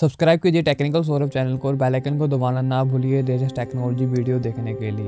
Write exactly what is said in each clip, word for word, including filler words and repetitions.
Subscribe कीजिए technical Saurabh channel को और बेल आइकन को दबाना ना भूलिए लेटेस्ट टेक्नोलॉजी वीडियो देखने के लिए।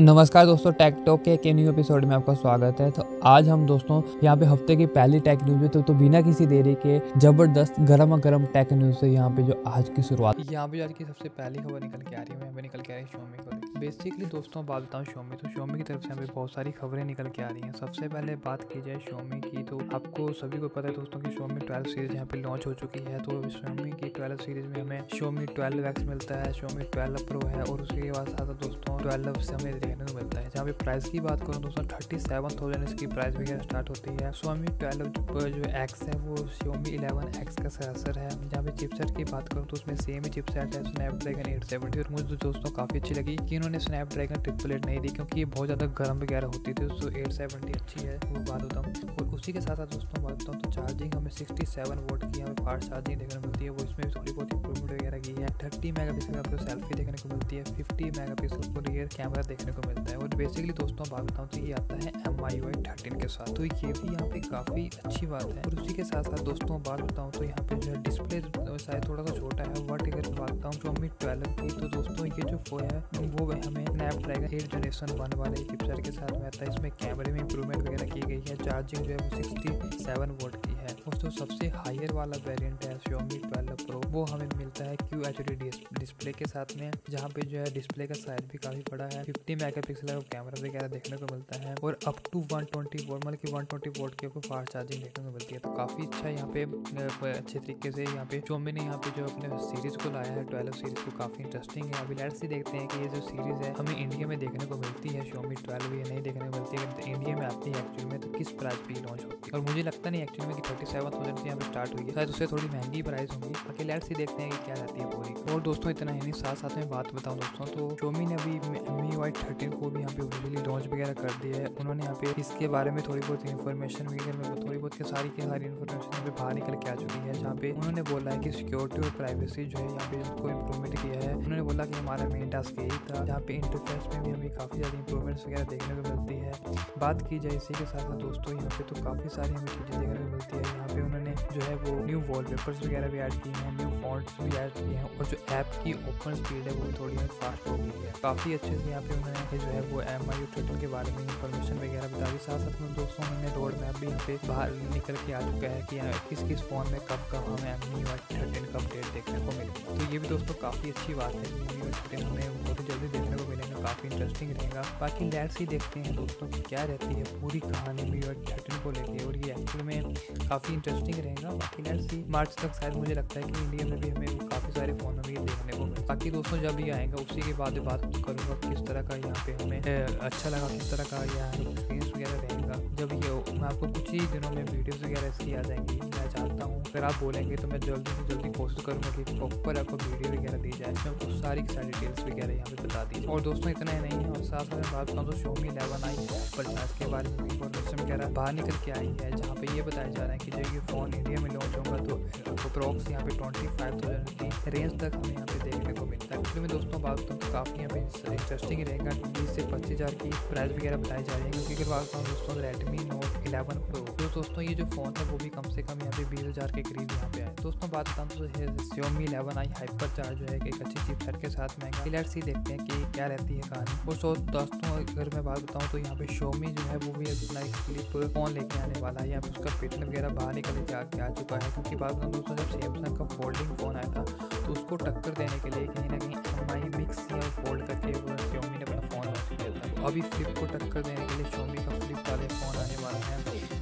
नमस्कार दोस्तों, टेक टॉक के एक न्यू एपिसोड में आपका स्वागत है। तो आज हम दोस्तों यहाँ पे हफ्ते की पहली टेक न्यूज है तो, तो बिना किसी देरी के जबरदस्त गर्मा गर्म टेक न्यूज से यहाँ पे जो आज की शुरुआत यहाँ पे आज की सबसे पहली खबर निकल के आ रही है यहाँ पे निकल के आ रही है Xiaomi को। बेसिकली दोस्तों बात बताऊँ Xiaomi तो Xiaomi की तरफ से हमें बहुत सारी खबरें निकल के आ रही है। सबसे पहले बात की जाए Xiaomi की तो आपको सभी को पता है दोस्तों की Xiaomi ट्वेल्व सीरीज यहाँ पे लॉन्च हो चुकी है। तो Xiaomi की ट्वेल्व सीरीज में हमें Xiaomi ट्वेल्व एक्स मिलता है, Xiaomi ट्वेल्व प्रो है और उसके बाद साथ दोस्तों ट्वेल्व से हमें देखने को मिलता है। जहाँ पे प्राइस की बात करूँ दोस्तों थर्टी सेवन थाउजेंड इसकी प्राइस वगैरह स्टार्ट होती है। Xiaomi ट्वेल्व जो एक्स है वो Xiaomi इलेवन एक्स का सेंसर है। जहाँ पे चिपसेट की बात करूँ तो उसमें सेम ही चिपसेट है स्नैपड्रैगन एट सेवेंटी। और मुझे तो दोस्तों काफ़ी अच्छी लगी कि इन्होंने स्नैपड्रैगन ट्रिपल एट नहीं दी क्योंकि ये बहुत ज़्यादा गर्म वगैरह होती थी। दोस्तों एट सेवेंटी अच्छी है वो बात होता हूँ। और उसी के साथ साथ दोस्तों बात होता हूँ तो चार्जिंग हमें सिक्सटी सेवन वोट की हमें फास्ट चार्जिंग देखने को मिलती है, वो इसमें थोड़ी बहुत इंप्रूवमेंट वगैरह की है। थर्टी मेगा पिक्सल आपको सेल्फी देखने को मिलती है, फिफ्टी मेगा पिक्सल को रियर कैमरा देखने को मिलता है। और बेसिकली दोस्तों बात बताऊँ तो ये आता है M I U I thirteen के साथ, तो ये भी यहाँ पे काफ़ी अच्छी बात है। और उसी के साथ साथ दोस्तों बात बताऊँ तो यहाँ पे जो डिस्प्ले शायद थोड़ा सा छोटा है बट अगर बात बताऊँ Xiaomi ट्वेल्व की तो दोस्तों ये जो फोन है वो हमें स्नैपड्रैगन एट जनरेशन वन वाले चिपसेट के साथ में आता है। इसमें कैमरे में इंप्रूवमेंट वगैरह की गई है। चार्जिंग जो है वो सिक्सटी सेवन वोट की है। और जो सबसे हायर वाला वेरियंट है Xiaomi ट्वेल्व प्रो वो हमें मिलता है क्यू एच डी डिस्प्ले के साथ में, जहाँ पे जो है डिस्प्ले का साइज भी काफ़ी बड़ा है, फिफ्टी मेगापिक्सल का कैमरा वगैरह देखने को मिलता है और up to one twenty volt मतलब कि वन ट्वेंटी वोल्ट की आपको फास्ट चार्जिंग देखने को मिलती है। तो काफ़ी अच्छा यहाँ पे अच्छे तरीके से यहाँ पे Xiaomi ने यहाँ पे जो अपने सीरीज़ को लाया है ट्वेल्व सीरीज़ को काफ़ी इंटरेस्टिंग है। अभी लेट्स ही देखते हैं कि ये जो सीरीज़ है हमें इंडिया में देखने को मिलती है Xiaomi ट्वेल्व ये नहीं देखने को मिलती है। तो इंडिया में आती है एक्चुअली में तो किस प्राइस पर लॉन्च होती है और मुझे लगता नहीं एक्चुअली में थर्टी सेवन थाउजेंड से यहाँ पर स्टार्ट हुई है, शायद उससे थोड़ी महंगी प्राइस होगी। बाकी लेट्स ही देखते हैं कि क्या रहती है पूरी। और दोस्तों इतना ही नहीं साथ साथ में बात बताऊँ दोस्तों तो Xiaomi ने अभी M I U I thirteen को भी यहाँ पे ऑफिशियली लॉन्च वगैरह कर दी है। उन्होंने यहाँ पे इसके बारे में थोड़ी बहुत इन्फॉर्मेशन वगैरह में थोड़ी बहुत की सारी की सारी इन्फॉर्मेशन यहाँ पे बाहर निकल के आ चुकी है। जहाँ पे उन्होंने बोला है कि सिक्योरिटी और प्राइवेसी जो है यहाँ पे इसको इम्प्रूवमेंट किया है। उन्होंने बोला कि हमारा मेन टास्क यही था। जहाँ पे इंटरफेस में भी हमें काफ़ी ज़्यादा इंप्रूवमेंट्स वगैरह देखने को मिलती है। बात की जाए इसी के साथ साथ दोस्तों यहाँ पे तो काफ़ी सारी हमें चीज़ें देखने को मिलती है। यहाँ पे उन्होंने जो है वो न्यू वॉलपेपर्स वगैरह भी ऐड किए हैं, न्यू फॉन्ट्स भी ऐड किए हैं और जो ऐप की ओपन स्पीड है वो थोड़ी फास्ट हो गई है। काफ़ी अच्छे से यहाँ पे उन्होंने जो है वो एम आई यू थर्टीन के बारे में इन्फॉर्मेशन वगैरह बता दी। साथ साथ में दोस्तों उन्होंने रोड मैप भी यहाँ पे बाहर निकल के आ चुका है कि किस किस फोन में कब कब हमें एम आई यू थर्टीन का अपडेट देखने को मिलेगा। तो ये भी दोस्तों काफ़ी अच्छी बात है कि एम आई यू थर्टीन हमें बहुत जल्दी देखने को मिलेगा, काफ़ी इंटरेस्टिंग रहेगा। बाकी लेट्स ही देखते हैं दोस्तों की क्या रहती है पूरी कहानी एम आई यू थर्टीन को लेकर और ये एक्चुअल में काफ़ी इंटरेस्टिंग रहेगा। बाकी लेट्स ही मार्च तक शायद मुझे लगता है कि इंडिया में भी हमें काफ़ी सारे फोन में ये देखने को मिलेगा। बाकी दोस्तों जब ये आएगा उसी के बाद बात करूँगा किस तरह का यहाँ पे हमें अच्छा लगा, किस तरह का यहाँ एक्सपीरियंस वगैरह रहेगा। जब ये मैं आपको कुछ ही दिनों में वीडियोस वगैरह इसकी आ जाएंगी। मैं चाहता हूँ अगर आप बोलेंगे तो मैं जल्दी से जल्दी कोशिश करूँगा कि प्रॉपर आपको वीडियो वगैरह दी जाए, इसमें कुछ सारी सारी डिटेल्स वगैरह यहाँ पे बता दी। और दोस्तों इतना ही नहीं है और साथ साथ बात बताऊँ तो Xiaomi इलेवन आई पचास के बारे में इंफॉर्मेशन वगैरह बाहर निकल के आई है। जहाँ पर ये बताया जा रहा है कि जब ये फ़ोन इंडिया में लॉन्च होगा तो अप्रॉक्स यहाँ पे ट्वेंटी फाइव थाउजेंड की रेंज तक हमें यहाँ पे देखने को मिलता है। एक्चुअली में दोस्तों बात बताऊँ तो काफ़ी यहाँ पे इंटरेस्टिंग रहेगा। बीस से पच्चीस हज़ार की प्राइस वगैरह बताई जा रही है क्योंकि अगर बात करूँ दोस्तों Redmi Note इलेवन Pro तो दोस्तों ये जो फ़ोन है वो भी कम से कम यहाँ पे बीस हज़ार के करीब यहाँ पे आए। दोस्तों बात बताऊँ तो Xiaomi eleven I hyper charge है एक अच्छी चिपसेट के साथ महंगा। लेट्स ही देखते हैं कि क्या रहती है कहानी। और सो दोस्तों अगर मैं बात बताऊँ तो यहाँ पे Xiaomi जो है वो भी अपना एक फ्लिप फ़ोन लेके आने वाला है। यहाँ पे उसका पैटर्न वगैरह बाहर निकल के आ चुका है क्योंकि बात बताऊँ दोस्तों जब सैमसंग का फोल्डिंग फ़ोन आया था तो उसको टक्कर देने के लिए कहीं ना कहीं हमारी मिक्स फोल्ड करके Xiaomi ने अपना फ़ोन लॉन्च किया था। अभी फ्लिप को टक्कर देने के लिए Xiaomi का फ्लिप वाले फ़ोन आने वाला है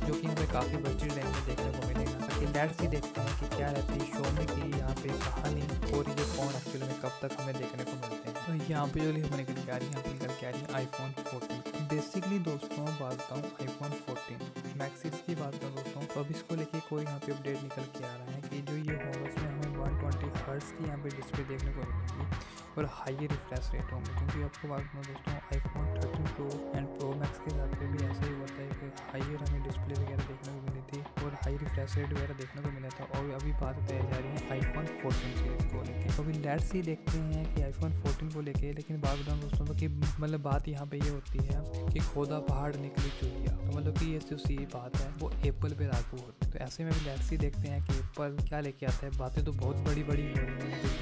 जो कि हमें काफ़ी बजट रेंज में देखने को मिलेगा। ताकि लेट्स ही देखते हैं कि क्या रहती है Xiaomi की यहाँ पे कहानी और ये फ़ोन एक्चुअल में कब तक हमें देखने को मिलते हैं। तो यहाँ पे जो हमें निकल के आ रही है यहाँ पे निकल के आ रही है आईफोन फोर्टीन। बेसिकली दोस्तों बात बताऊँ आईफोन फोर्टीन मैक्सिस की बात करूँ दोस्तों तो अब इसको लेके कोई यहाँ पे अपडेट निकल के आ रहा है कि जो ये होगा उसमें हमें वन ट्वेंटी हर्ट्ज़ की यहाँ पे डिस्प्ले देखने को मिलेगी और हाई रिफ्रेश रेट होंगे क्योंकि आपको बात बताऊँ दोस्तों iPhone thirteen pro and pro max के साथ पे भी ऐसा ही होता है कि हाई हमें डिस्प्ले वगैरह देखने को मिलेगी। थी और हाई रिफ्रेश रेट वगैरह देखने को मिला था। और अभी बात बताई जा रही है आईफोन फोर्टीन सीरीज को लेके। तो अभी लेट्स ही देखते हैं कि आईफोन फोर्टीन को लेके, लेकिन बात बताऊँ दोस्तों तो कि मतलब बात यहाँ पे ये होती है कि खोदा पहाड़ निकली चुहिया, तो मतलब कि ये जो सी बात है वो एप्पल पे लागू होती है। तो ऐसे में भी लेट्स ही देखते हैं कि एप्पल क्या लेके आता है। बातें तो बहुत बड़ी बड़ी हो रही हैं,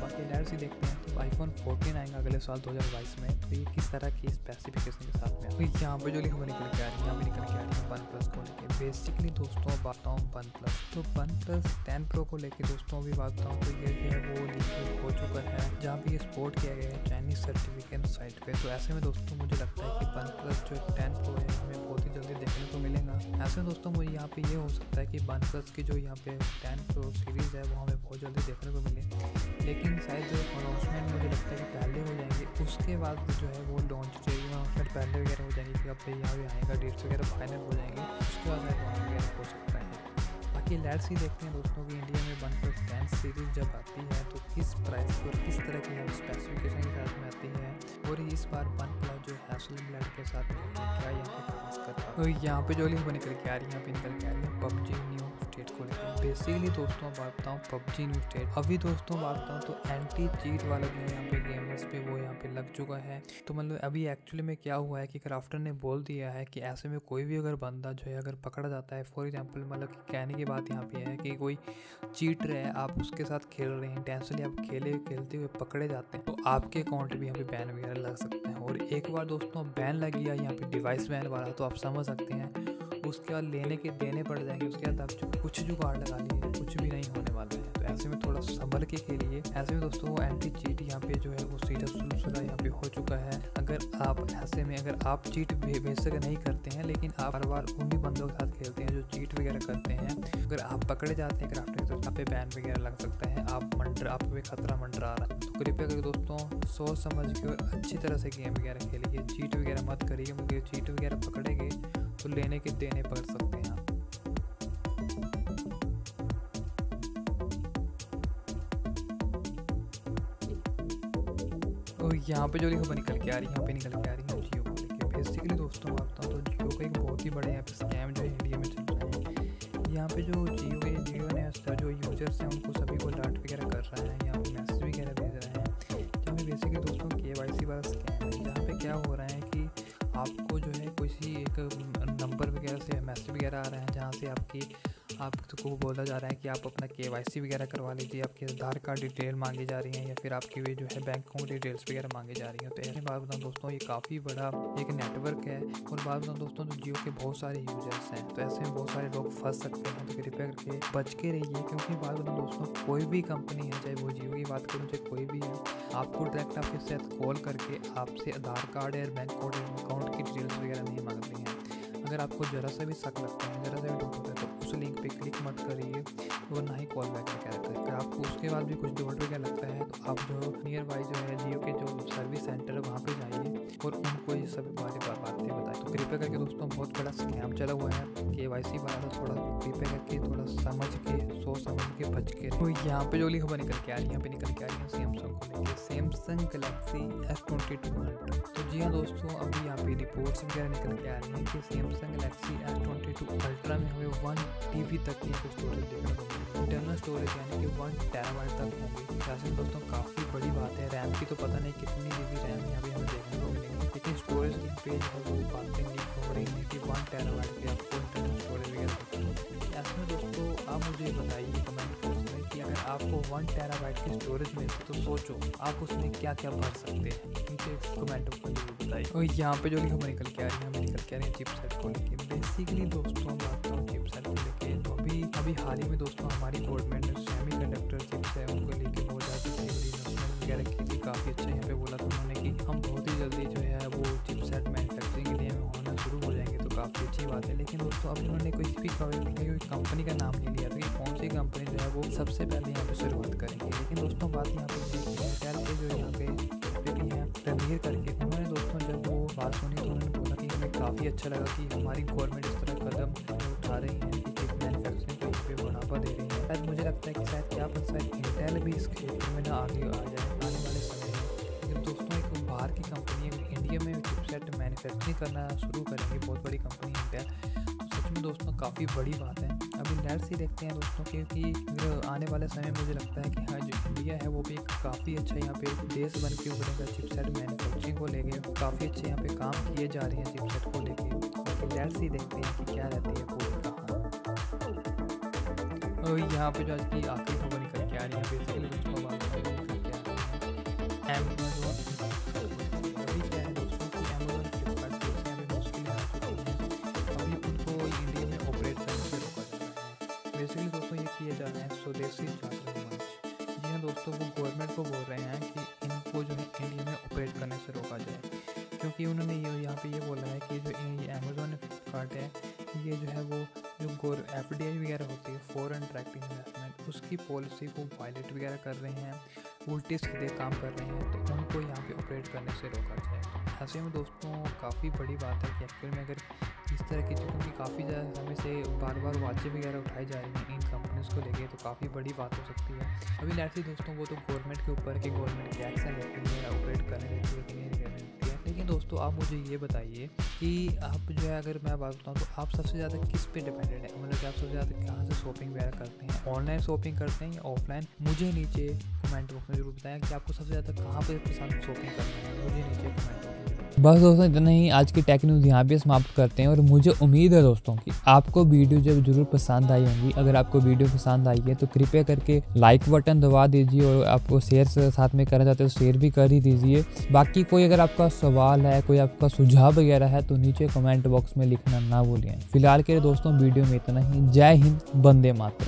बाकी लेट्स ही देखते हैं। तो आईफोन फोर्टीन आएगा अगले साल दो हज़ार बाईस में, तो ये किस तरह की स्पेसिफिकेशन के साथ में। तो यहाँ पर जो लिखा निकल के आ रही है, यहाँ पर निकल के आ रही है वन प्लस को लेकर। बेसिकली दोस्तों बताऊँ वन प्लस, तो वन प्लस टेन प्रो को लेके दोस्तों अभी बात बताऊँ तो ये जो है वो लीक हो चुका है, जहाँ पे ये सपोर्ट किया गया है चाइनीज सर्टिफिकेट साइट पे। तो ऐसे में दोस्तों मुझे लगता है कि वन प्लस जो टेन प्रो है हमें बहुत ही जल्दी देखने को मिलेगा। ऐसे में दोस्तों मुझे यहाँ पे ये हो सकता है कि वन प्लस की जो यहाँ पे टेन प्रो सीरीज़ है वो हमें बहुत जल्दी देखने को मिले, लेकिन शायद अनाउंसमेंट मुझे लगता है कि पहले हो जाएंगे, उसके बाद जो है वो लॉन्च चाहिए अनाउंसमेंट पहले वगैरह हो जाएगी कि अब यहाँ भी आएगा, डेट्स वगैरह फाइनल हो जाएंगे, उसके बाद लॉन्च वगैरह हो सकता है। बाकी लेट्स ही देखते हैं दोस्तों कि इंडिया में वन प्लस टेन सीरीज़ जब आती है तो किस प्राइस पर किस तरह की स्पेसिफिकेशन के साथ में आती है, और इस बार वन प्लस जो हैसलब्लैड के साथ में क्या यहाँ पर खास करता है। तो यहाँ पे जो लिंक निकल के आ रही है, यहाँ पे निकल के आ रही है पबजी न्यू स्टेट को लेकर। बेसिकली दोस्तों बात बताऊँ पबजी न्यू स्टेट, अभी दोस्तों बात बताऊँ तो एंटी चीट वाला जो है यहाँ पे गेमर्स पे वो यहाँ पे लग चुका है। तो मतलब अभी एक्चुअली में क्या हुआ है कि क्राफ्टर ने बोल दिया है कि ऐसे में कोई भी अगर बंदा जो है अगर पकड़ा जाता है, फॉर एग्जांपल मतलब कहने की बात यहाँ पे है कि कोई चीटर है, आप उसके साथ खेल रहे हैं, टेंशनली आप खेले खेलते हुए पकड़े जाते हैं, तो आपके अकाउंट भी यहाँ पे बैन वगैरह लग सकते हैं। और एक बार दोस्तों बैन लग गया यहाँ पे डिवाइस बैन वाला, तो आप समझ सकते हैं उसके बाद लेने के देने पड़ जाएंगे, उसके बाद आप जो कुछ जुगाड़ लगा लीजिए कुछ भी नहीं होने वाला है। तो ऐसे में थोड़ा संभल के खेलिए। ऐसे में दोस्तों वो एंटी चीट यहाँ पे जो है वो सीधा सुलझा यहाँ पे हो चुका है। अगर आप ऐसे में अगर आप चीट बेशक नहीं करते हैं, लेकिन आप हर बार उन्हीं बंदों के साथ खेलते हैं जो चीट वगैरह करते हैं, अगर आप पकड़े जाते हैं क्राफ्टर तो आप पे बैन वगैरह लग सकता है, आप मंडरा आप पे खतरा मंडरा रहा है। तो कृपया करके दोस्तों सोच समझ के और अच्छी तरह से गेम वगैरह खेलिए, चीट वगैरह मत करिए, क्योंकि चीट वगैरह पकड़ेंगे तो लेने के देने पड़ सकते हैं आप। और यहाँ पे जो लिखा निकल के आ रही है, यहाँ पे निकल के आ रही है जियो को लेके। बेसिकली दोस्तों आपको तो जियो का एक बहुत ही बड़े यहाँ पे स्कैम जो इंडिया में चल रहा है। यहाँ पे जो जियो के जियो ने जो यूजर्स हैं उनको सभी को डांट वगैरह कर रहा है, यहाँ पे मैसेज वगैरह भेज रहे हैं। जहाँ पे बेसिकली दोस्तों के वाई सी वाला स्कैम है, जहाँ पे क्या हो रहा है कि आपको जो है किसी एक नंबर वगैरह से मैसेज वगैरह आ रहे हैं, जहाँ से आपकी आपको बोला जा रहा है कि आप अपना के वाई सी वगैरह करवा लीजिए, आपके आधार कार्ड डिटेल मांगी जा रही हैं, या फिर आपकी भी जो है बैंक अकाउंट डिटेल्स वगैरह मांगी जा रही हैं। तो ऐसे बात बताऊँ दोस्तों ये काफ़ी बड़ा एक नेटवर्क है, और बात बताऊँ दोस्तों तो जियो के बहुत सारे यूजर्स हैं, तो ऐसे में बहुत सारे लोग फंस सकते हैं। तो कृपया करके बच के रहिए, क्योंकि बात बताऊँ दोस्तों कोई भी कंपनी है, चाहे वो जियो की बात करूँ चाहे कोई भी है, आपको डायरेक्ट आपके साथ कॉल करके आपसे आधार कार्ड या बैंक अकाउंट की डिटेल्स वगैरह नहीं मांगती हैं। अगर आपको जरा सा भी शक लगता है, जरा सा भी डाउट होता है, तो उस लिंक पे क्लिक मत करिए और ना ही कॉल बैक वगैरह करिए। अगर आपको उसके बाद भी कुछ डाउट वगैरह लगता है तो आप जो नियर बाई जो है जियो के जो सर्विस सेंटर है वहाँ पे जाइए और उनको ये सब बारे बार बातें बताएं। तो कृपया करके दोस्तों बहुत बड़ा स्कैम चला हुआ है के वाई सी वाला, थोड़ा कृपया करके थोड़ा समझ के सोच समझ के बच के। तो यहाँ पे जो लिखा निकल के आ रही है, यहाँ पे निकल के आ रही है सैमसंग को लेकर Samsung Galaxy S twenty two ultra. तो जी हाँ दोस्तों अभी यहाँ पे रिपोर्ट्स वगैरह निकल के आ रही हैं कि Samsung Galaxy S twenty two ultra में हमें वन टी बी तक की स्टोरेज देखने को मिलेगी, इंटरनल स्टोरेज यानी कि वन टेराबाइट तक होगी। जैसे दोस्तों काफ़ी बड़ी बात है। रैम की तो पता नहीं कितनी जी बी रैम यहाँ पे हमें देखने को मिलेगी, लेकिन स्टोरेज की पेज है वो बातें लीक हो रही है कि वन टेराबाइट पे आपको इंटरनल स्टोरेज वगैरह। ऐसे में दोस्तों आप मुझे बताइए कमेंट बॉक्स में कि अगर आपको वन टेराबाइट की स्टोरेज मिलती तो सोचो आप उसमें क्या क्या भर सकते हैं, नीचे कमेंट बॉक्स में जरूर बताइए। और यहाँ पे जो लिखा निकल के आ रही है, हमें निकल के आ रही है चिपसेट को लेके। बेसिकली दोस्तों बात करूँ चिपसेट को लेके, अभी अभी हाल ही में दोस्तों हमारी गवर्नमेंट ने सेमी कंडक्टर चिप्स है उनको लेके बहुत ज़्यादा वगैरह की थी, काफ़ी अच्छा यहाँ पे बोला था उन्होंने कि हम बहुत ही जल्दी जो है वो चिपसेट मैन्युफैक्चरिंग के लिए होना शुरू हो जाएंगे, तो काफ़ी अच्छी बात है। लेकिन दोस्तों अब उन्होंने कोई भी कंपनी का नाम नहीं लिया था कि कौन सी कंपनी जो है वो सबसे पहले यहाँ पे शुरुआत करेंगे। लेकिन दोस्तों बात यहाँ पे जो यहाँ पे भी हैं तमीर करके उन्होंने दोस्तों जब वो बात सुनी तो उन्होंने बोला कि हमें काफ़ी अच्छा लगा कि हमारी गवर्नमेंट इस तरह कदम उठा रही है कि चिप मैन्युफैक्चरिंग को इस पर बढ़ावा दे रही है। शायद मुझे लगता है कि शायद क्या पता शायद इंटेल भी इस क्षेत्र में ना आगे आ जाए आने वाले समय में। जब दोस्तों एक बाहर की कंपनी इंडिया में चिपसेट मैन्युफैक्चरिंग करना शुरू करेंगी, बहुत बड़ी कंपनी इंटेल, तो सच में में दोस्तों काफ़ी बड़ी बात है। अभी लेट से देखते हैं दोस्तों, क्योंकि आने वाले समय मुझे लगता है कि हाँ जो इंडिया है वो भी काफ़ी अच्छा यहाँ पे देश बन के उभरेगा। चिपसेट मैन्युफैक्चरिंग को लेके काफ़ी अच्छे यहाँ पे काम किए जा रहे हैं चिपसेट को लेके। लेट से देखते हैं कि क्या रहती है पूरी कहानी। और यहाँ पर जो आज की आखिरी खबर निकल के आ रही है बेसिकली दोस्तों स्वदेशी छात्र मंच, जी हाँ दोस्तों वो गवर्नमेंट को बोल रहे हैं कि इनको जो है इंडिया में ऑपरेट करने से रोका जाए, क्योंकि उन्होंने ये यहाँ पे ये बोला है कि जो अमेज़ॉन फ्लिपकार्ट है ये जो है वो जो गोर एफ डी आई वगैरह होती है फॉरेन डायरेक्ट इन्वेस्टमेंट, उसकी पॉलिसी को वायलेट वगैरह कर रहे हैं, उल्टे सीधे काम कर रहे हैं, तो उनको यहाँ पे ऑपरेट करने से रोका जाए। ऐसे में दोस्तों काफ़ी बड़ी बात है कि एक्चुअल में अगर इस तरह की चीज़ों की काफ़ी ज़्यादा समय से बार बार वाचे वगैरह उठाए जा रहे हैं इन कंपनीज़ को लेके, तो काफ़ी बड़ी बात हो सकती है। अभी लैसे दोस्तों वो तो गवर्नमेंट के ऊपर कि गवर्नमेंट क्या एक्शन लेती है, ऑपरेट करने लेती है कि नहीं लेती है। लेकिन दोस्तों आप मुझे ये बताइए कि आप जो है अगर मैं बात बताऊँ तो आप सबसे ज़्यादा किस पे डिपेंडेड है, मतलब कि आप सबसे ज़्यादा कहाँ से शॉपिंग वगैरह करते हैं, ऑनलाइन शॉपिंग करते हैं या ऑफलाइन। मुझे नीचे कमेंट बॉक्स में जरूर बताएं कि आपको सबसे ज़्यादा कहाँ पर पसंद शॉपिंग करते हैं, मुझे नीचे कमेंट बॉक्स। बस दोस्तों इतना ही आज की टेक न्यूज़ यहाँ पे समाप्त करते हैं, और मुझे उम्मीद है दोस्तों कि आपको वीडियो जब जरूर पसंद आई होंगी। अगर आपको वीडियो पसंद आई है तो कृपया करके लाइक बटन दबा दीजिए, और आपको शेयर साथ में करना चाहते हो तो शेयर भी कर ही दीजिए। बाकी कोई अगर आपका सवाल है, कोई आपका सुझाव वगैरह है तो नीचे कमेंट बॉक्स में लिखना ना भूलिए। फिलहाल के लिए दोस्तों वीडियो में इतना ही। जय हिंद, वंदे मातरम।